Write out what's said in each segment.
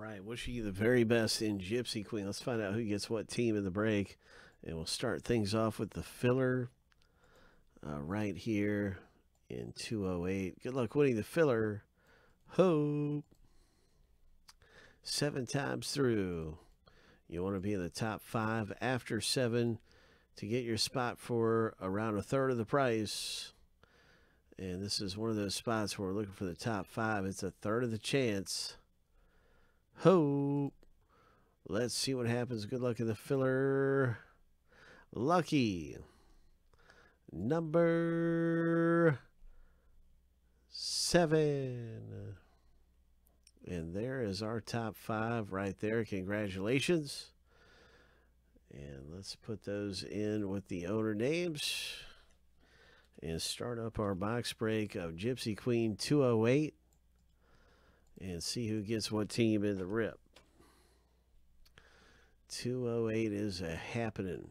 right, wishing you the very best in Gypsy Queen. Let's find out who gets what team in the break, and we'll start things off with the filler right here in 208. Good luck winning the filler. Ho! 7 times through. You want to be in the top 5 after 7 to get your spot for around a third of the price. And this is one of those spots where we're looking for the top 5. It's a third of the chance. Ho! Let's see what happens. Good luck in the filler. Lucky number 7. And there is our top 5 right there. Congratulations. And let's put those in with the owner names and start up our box break of Gypsy Queen 208 and see who gets what team in the rip. 208 is a happening.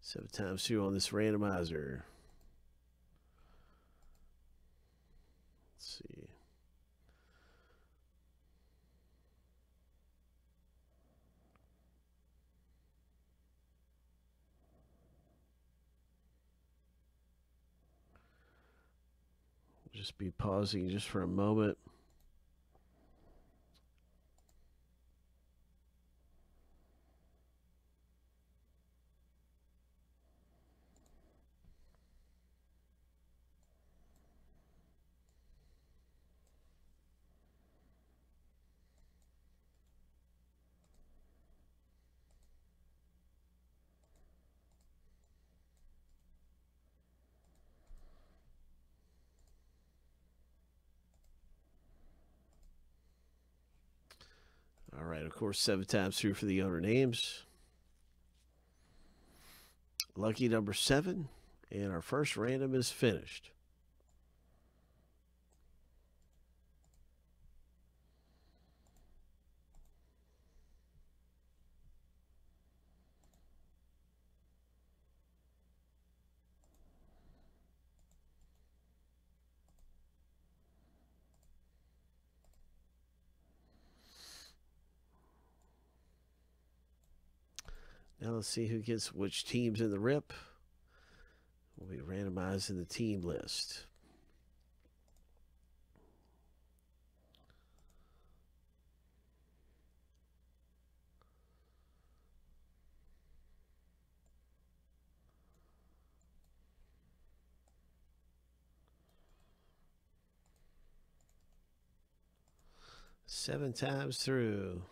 Sometimes through on this randomizer. Let's see. We'll just be pausing just for a moment. All right, of course, 7 times through for the owner names. Lucky number 7, and our first random is finished. Now let's see who gets which teams in the rip. We'll be randomizing the team list. Seven times through.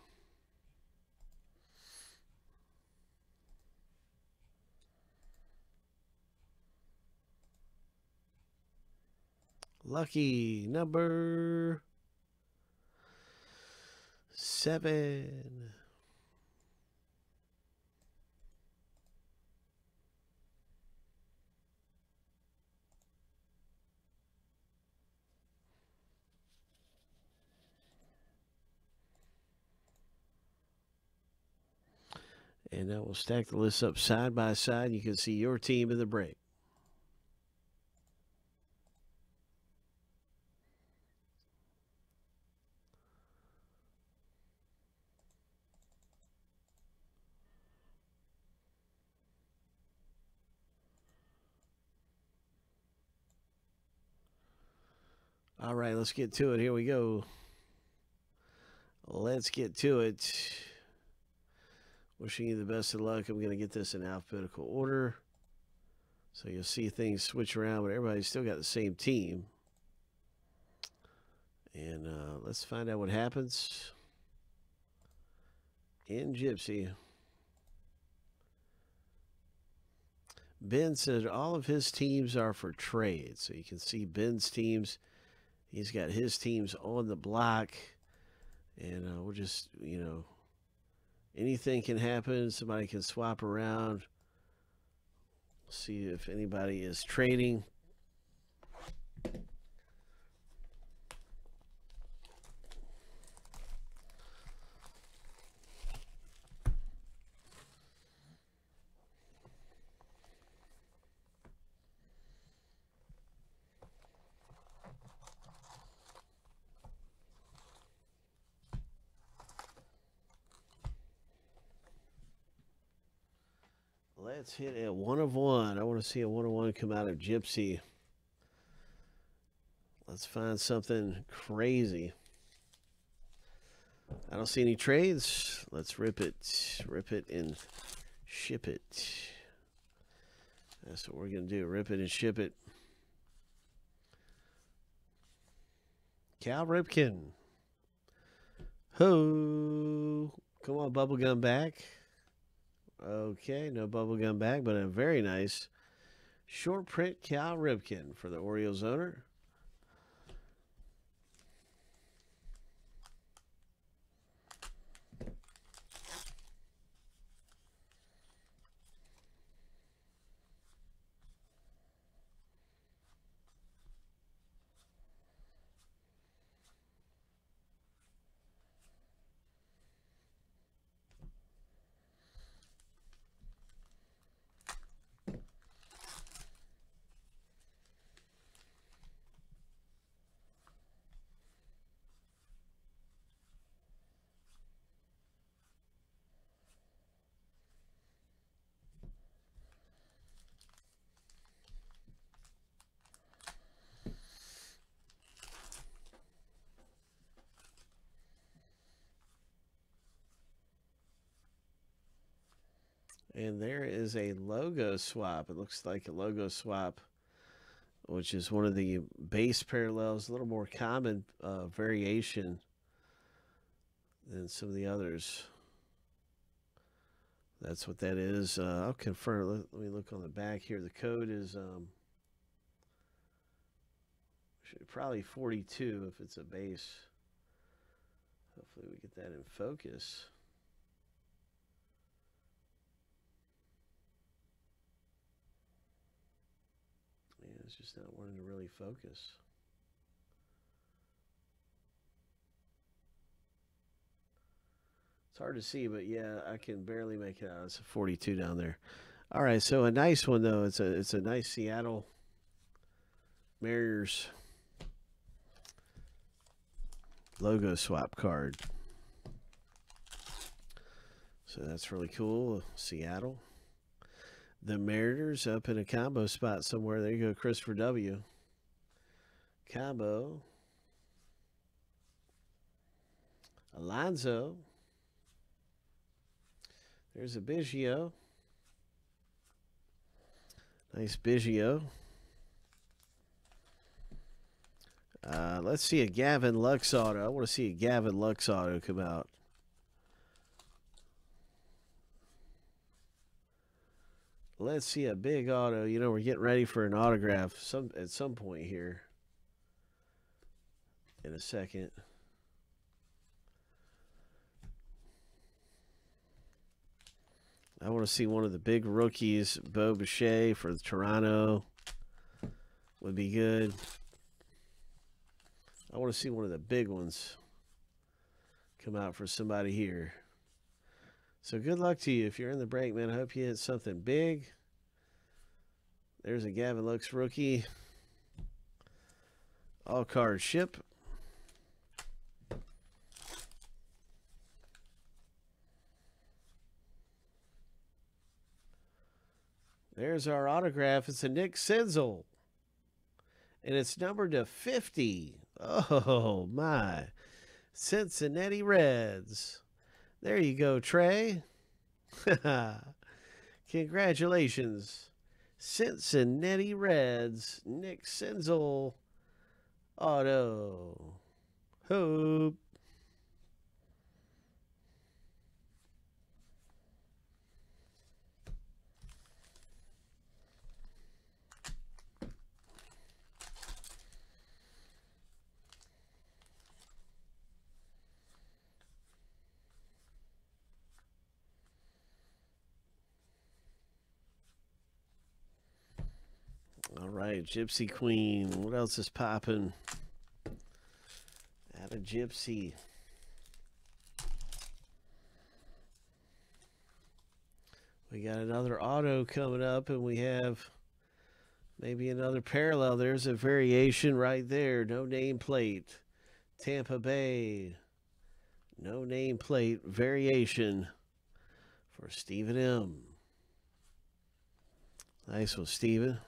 Lucky number 7. And now we'll stack the list up side by side. You can see your team in the break. All right, let's get to it. Here we go. Let's get to it. Wishing you the best of luck. I'm going to get this in alphabetical order, so you'll see things switch around, but everybody's still got the same team. And let's find out what happens in Gypsy. Ben said all of his teams are for trade, so you can see Ben's teams. He's got his teams on the block, and we'll just, you know, anything can happen. Somebody can swap around. See if anybody is trading. Let's hit a 1 of 1. I want to see a 1 of 1 come out of Gypsy. Let's find something crazy. I don't see any trades. Let's rip it and ship it. That's what we're going to do. Rip it and ship it. Cal Ripken. Ho. Come on, bubblegum back. Okay, no bubblegum back, but a very nice short print Cal Ripken for the Orioles owner. And there is a logo swap. It looks like a logo swap, which is one of the base parallels, a little more common variation than some of the others. That's what that is. I'll confirm. Let me look on the back here. The code is probably 42 if it's a base. Hopefully we get that in focus. It's just not wanting to really focus. It's hard to see, but yeah, I can barely make it out. It's a 42 down there. All right, so a nice one though. It's a nice Seattle Mariners logo swap card. So that's really cool, Seattle. The Mariners up in a combo spot somewhere. There you go, Christopher W. Combo. Alonso. There's a Biggio. Nice Biggio. Let's see a Gavin Lux auto. I want to see a Gavin Lux auto come out. Let's see a big auto. You know, we're getting ready for an autograph at some point here in a second. I want to see one of the big rookies. Bo Bichette for Toronto would be good. I want to see one of the big ones come out for somebody here. So good luck to you if you're in the break, man. I hope you hit something big. There's a Gavin Lux rookie. All cards ship. There's our autograph. It's a Nick Senzel. And it's numbered to 50. Oh, my. Cincinnati Reds. There you go, Trey. Congratulations. Cincinnati Reds, Nick Senzel auto. Hope. All right, Gypsy Queen. What else is popping out of Gypsy? We got another auto coming up, and we have maybe another parallel. There's a variation right there. No nameplate. Tampa Bay. No nameplate variation for Stephen M. Nice one, Steven.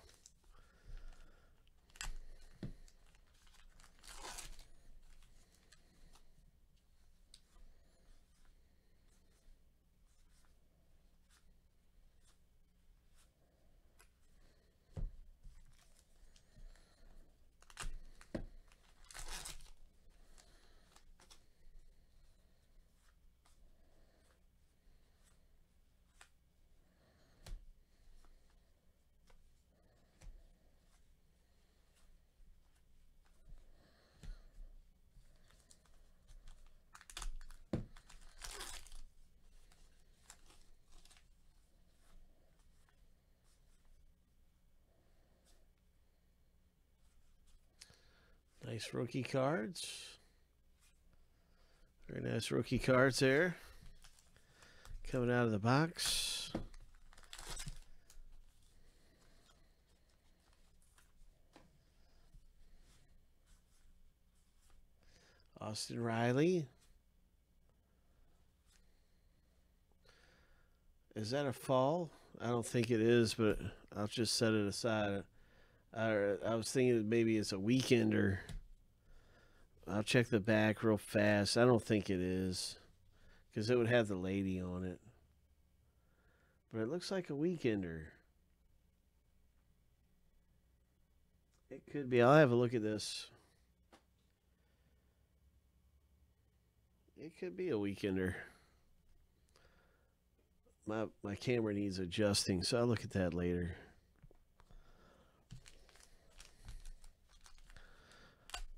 Nice rookie cards. Very nice rookie cards there. Coming out of the box. Austin Riley. Is that a fall? I don't think it is, but I'll just set it aside. I was thinking maybe it's a weekender. I'll check the back real fast. I don't think it is, because it would have the lady on it. But it looks like a weekender. It could be. I'll have a look at this. It could be a weekender. My camera needs adjusting, so I'll look at that later.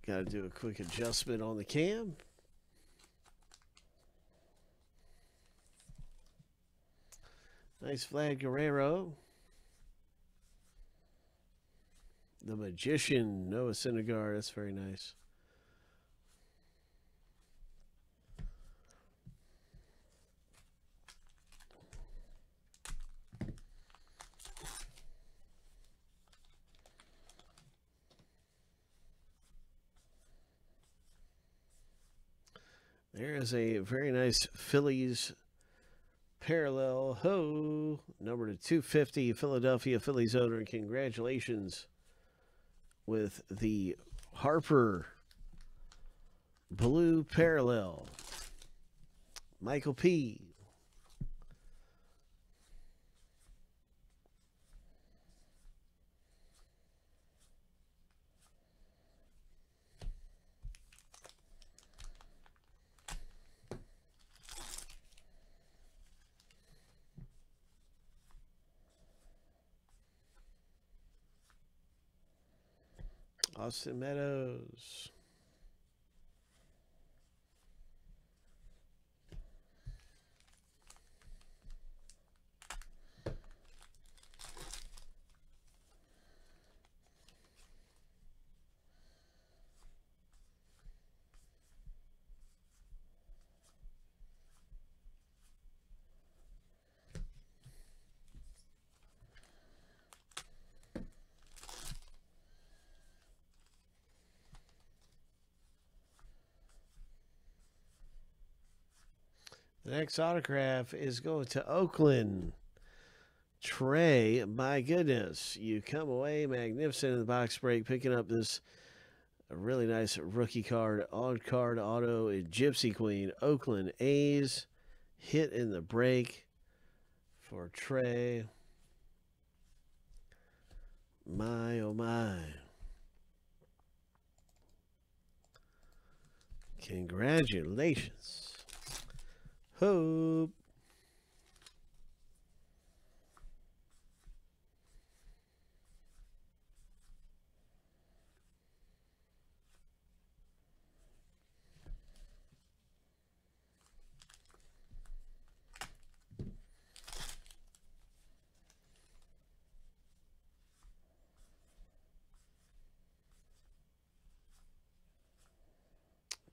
Got to do a quick adjustment on the cam. Nice Vlad Guerrero. The Magician, Noah Sinagar. That's very nice. There is a very nice Phillies parallel ho, number to 250, Philadelphia Phillies owner. And congratulations with the Harper blue parallel, Michael P. Austin Meadows. The next autograph is going to Oakland. Trey, my goodness, you come away magnificent in the box break, picking up this really nice rookie card, on card auto, and Gypsy Queen, Oakland A's, hit in the break for Trey. My, oh my. Congratulations. Hope.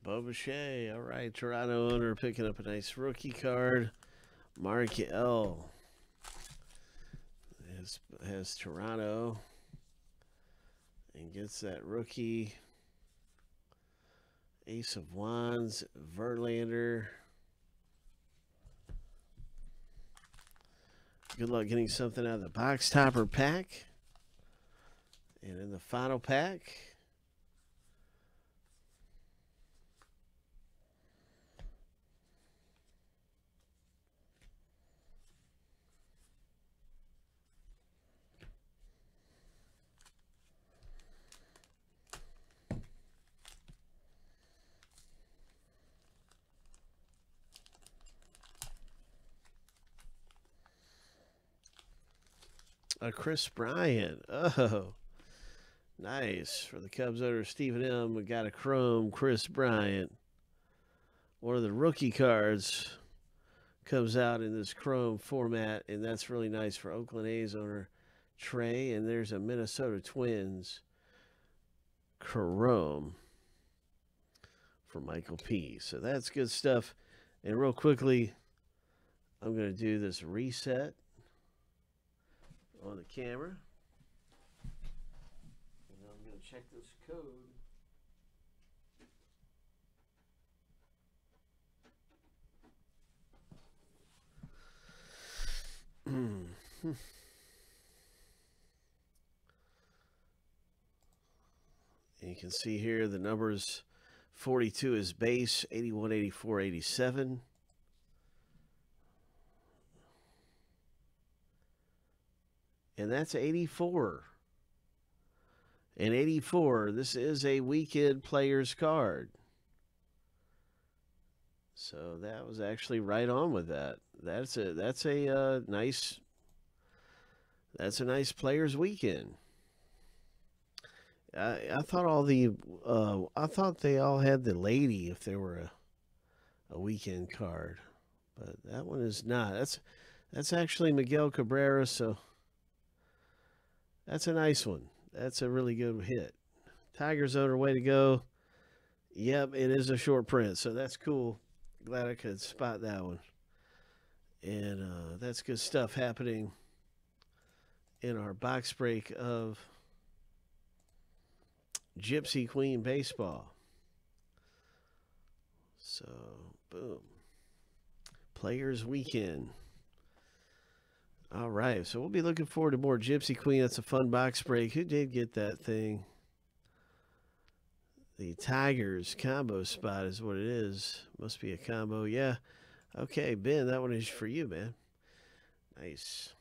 Bobachet, all right, Toronto owner, picking up a nice rookie card. Mark L has Toronto and gets that rookie. Ace of Wands, Verlander. Good luck getting something out of the box topper pack. And in the final pack, a Chris Bryant. Oh, nice. For the Cubs owner, Stephen M. We got a chrome Chris Bryant. One of the rookie cards comes out in this chrome format, and that's really nice for Oakland A's owner Trey. And there's a Minnesota Twins chrome for Michael P. So that's good stuff. And real quickly, I'm going to do this reset on the camera, and I'm going to check this code. And you can see here the numbers: 42 is base, 81, 84, 87. And that's 84. And 84, this is a weekend player's card. So that was actually right on with that. That's a nice player's weekend. I thought all the I thought they all had the lady if there were a weekend card, but that one is not. That's actually Miguel Cabrera. So that's a nice one. That's a really good hit. Tigers owner, way to go. Yep, it is a short print, so that's cool. Glad I could spot that one. And that's good stuff happening in our box break of Gypsy Queen Baseball. So, boom. Players Weekend. All right, so we'll be looking forward to more Gypsy Queen. That's a fun box break. Who did get that thing? The Tigers combo spot is what it is. Must be a combo. Yeah. Okay, Ben, that one is for you, man. Nice.